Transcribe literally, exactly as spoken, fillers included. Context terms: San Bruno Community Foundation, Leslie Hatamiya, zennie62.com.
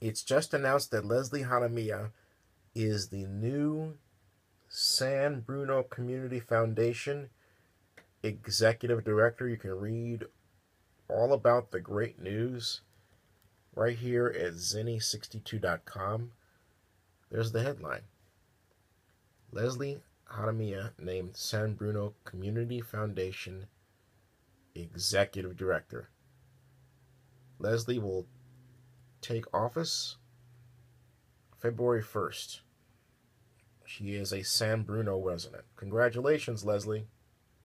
It's just announced that Leslie Hatamiya is the new San Bruno Community Foundation Executive Director. You can read all about the great news right here at zennie sixty-two dot com. There's the headline. Leslie Hatamiya named San Bruno Community Foundation Executive Director. Leslie will take office February first. She is a San Bruno resident. Congratulations, Leslie.